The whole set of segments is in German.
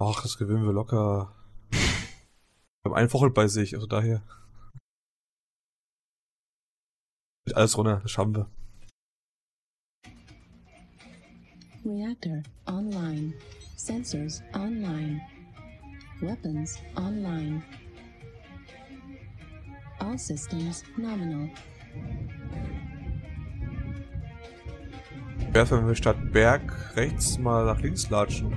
Ach, das gewinnen wir locker. Ich habe einen Vorhalt bei sich, also daher. Alles runter, das schaffen wir. Reactor online. Sensors online. Weapons online. All systems nominal. Werfen wir statt Berg rechts mal nach links latschen.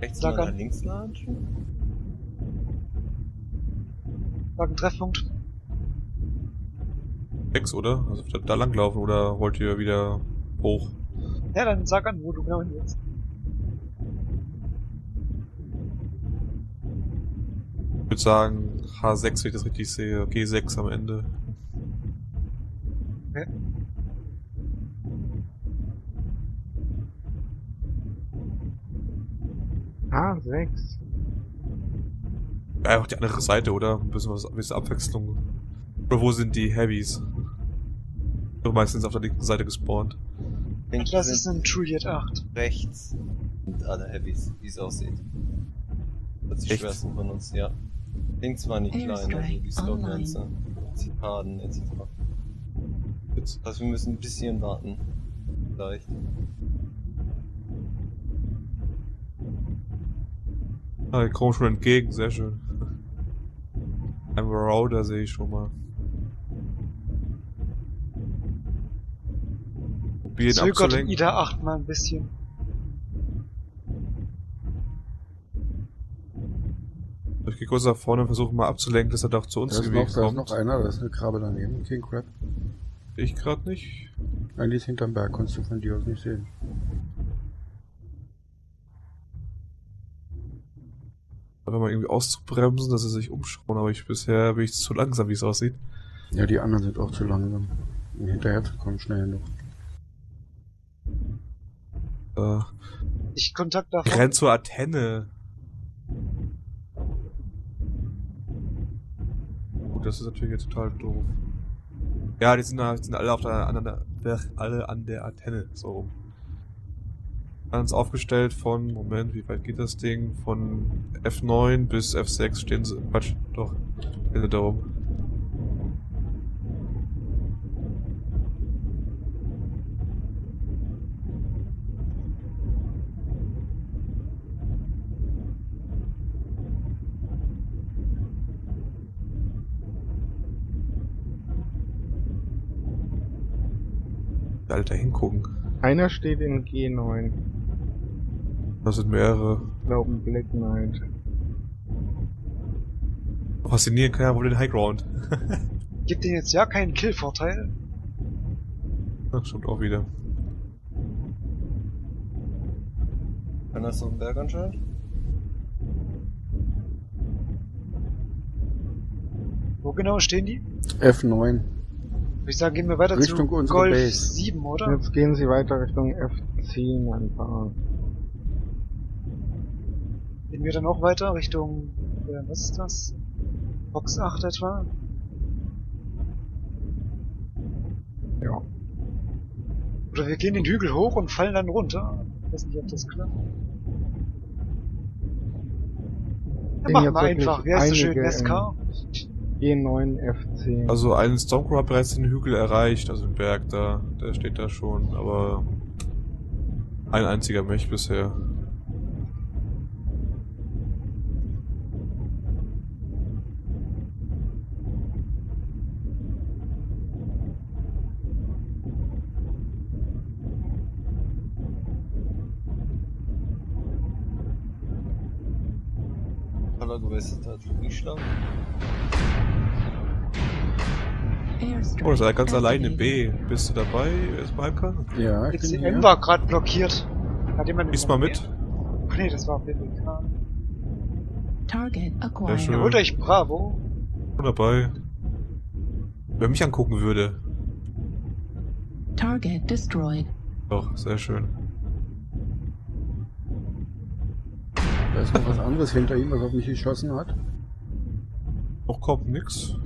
Rechts mal nach links latschen? Lag ein Treffpunkt. 6, oder? Also da langlaufen, oder wollt ihr wieder hoch? Ja, dann sag an, wo du genau hin willst. Ich würde sagen, H6, wenn ich das richtig sehe, G6 am Ende. Okay. H6. Ja, auch die andere Seite, oder? Ein bisschen was, ein bisschen Abwechslung. Oder wo sind die Heavies? Nur meistens auf der linken Seite gespawnt. Atlas ist ein Juliet 8. Rechts sind alle Heavies, wie es aussieht. Das ist die schwersten von uns, ja. Links waren die kleinen, also die Slowlancer, Zikaden etc. Also wir müssen ein bisschen warten. Vielleicht. Ah, die kommen schon entgegen, sehr schön. Ein Marauder sehe ich schon mal. Zögert Ida 8 mal ein bisschen. Ich gehe kurz nach vorne und versuche mal abzulenken, dass er doch zu uns gewesen kommt. Da ist noch einer, da ist eine Krabbe daneben, King Crab. Ich gerade nicht. Nein, die ist hinterm Berg, konntest du von dir aus nicht sehen. Einfach mal irgendwie auszubremsen, dass sie sich umschauen, aber bisher bin ich zu langsam, wie es aussieht. Ja, die anderen sind auch zu langsam, um hinterher zu kommen, schnell genug. Ich Kontakt davon. Renn zur Antenne. Gut, das ist natürlich jetzt total doof. Ja, die sind alle auf der anderen, alle an der Antenne, so rum. Ganz aufgestellt von, Moment, wie weit geht das Ding? Von F9 bis F6 stehen sie, Quatsch, doch, stehen sie da rum. Alter, hingucken. Einer steht in G9. Das sind mehrere. Ich glaube, ein Black Knight. Faszinieren kann ja wohl den Highground. Gibt denen jetzt ja keinen Kill-Vorteil. Ach, stimmt auch wieder. Kann das so ein Berg anscheinend? Wo genau stehen die? F9. Ich sage, gehen wir weiter Richtung zu Golf Base. 7, oder? Jetzt gehen sie weiter Richtung F10 einfach. Gehen wir dann auch weiter Richtung, was ist das? Box 8 etwa? Ja. Oder wir gehen den Hügel hoch und fallen dann runter. Ich weiß nicht, ob das klappt. Dann machen wir einfach. Wer ist so schön? SK? G9, F10. Also einen Stormcrow hat bereits den Hügel erreicht, also den Berg da, der steht da schon, aber ein einziger Mech bisher. Oh, das war ganz allein im B. Bist du dabei, erstmal Halbkar? Ja, ich bin hier. War gerade blockiert. Hat jemand Lies mal mit. Oh, nee, das war auf BBK. Target acquired. Ja, holt euch Bravo. Und dabei. Wer mich angucken würde. Target destroyed. Doch, sehr schön. Da ist noch was anderes hinter ihm, was auf mich geschossen hat. Auch kommt nix.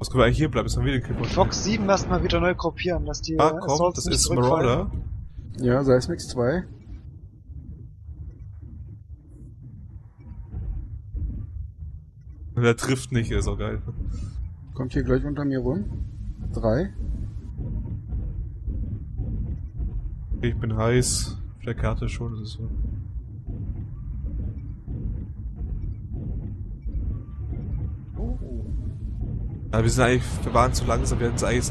Was können wir eigentlich hier bleiben? Jetzt haben wir den Kill. Fox 7 erstmal wieder neu gruppieren, dass die. Ah, komm, das ist Marauder. Ja, Seismix 2. Und der trifft nicht, ist auch geil. Kommt hier gleich unter mir rum. 3. Ich bin heiß. Auf der Karte schon, ist es so. Ja, wir sind eigentlich, wir waren zu langsam, wir hätten es eigentlich,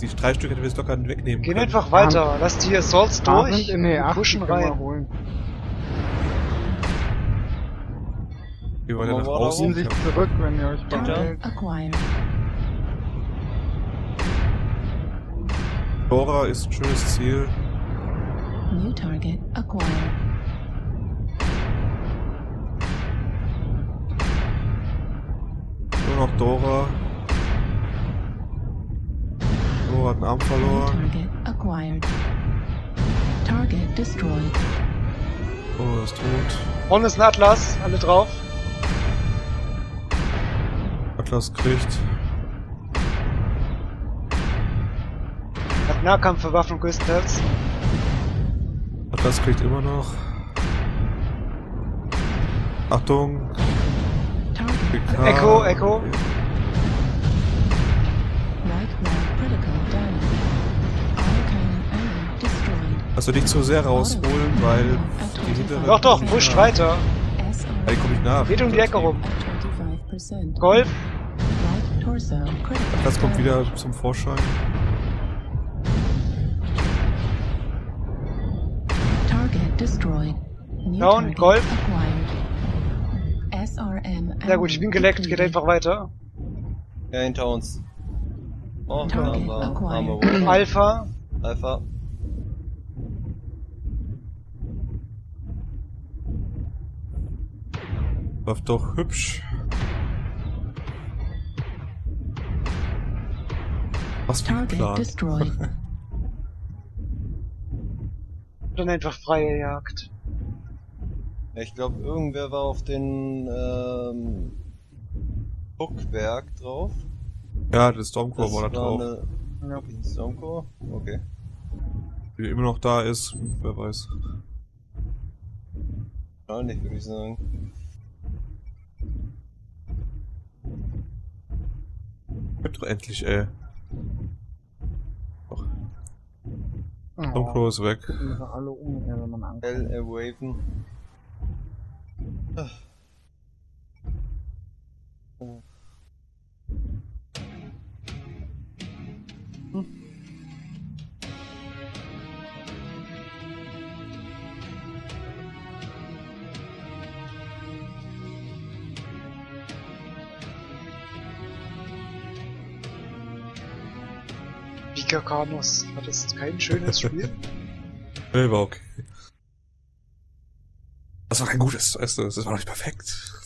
die drei Stück hätten wir jetzt locker wegnehmen können. Gehen einfach weiter, lass die Assaults durch, pushen rein. Wir wollen ja nach außen sich zurück, wenn ihr euch beeilt. Dora ist ein schönes Ziel. New target acquired. Nur noch Dora. Dora hat einen Arm verloren. Target acquired. Target destroyed. Dora ist tot. Und ist ein Atlas, alle drauf. Atlas kriegt. Hat Nahkampfbewaffnung Pistols. Atlas kriegt immer noch. Achtung! PK. Echo, Echo! Also nicht zu sehr rausholen, weil die hintere. Doch, doch, pusht weiter! Da komme ich nach. Geht um die Ecke rum. Golf! Atlas kommt wieder zum Vorschein. Down, Golf. Ja gut, ich bin geleckt, geht einfach weiter. Ja, hinter uns. Oh, haben wir Alpha. Alpha. Läuft doch hübsch. Was für ein Plan. Dann einfach freie Jagd. Ja, ich glaube, irgendwer war auf den Buckberg drauf. Ja, der Stormcrow war da drauf. Ja, Stormcrow? Okay. Wie immer noch da ist, wer weiß. Gar nicht, würde ich sagen. Hört doch endlich, ey. Stormcrow ist weg. Alle um, wenn man ankommt. L erwaven. Vicacanus, war das kein schönes Spiel? Nee, war okay. Das war kein gutes, das war nicht perfekt.